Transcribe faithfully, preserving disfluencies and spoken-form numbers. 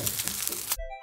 again.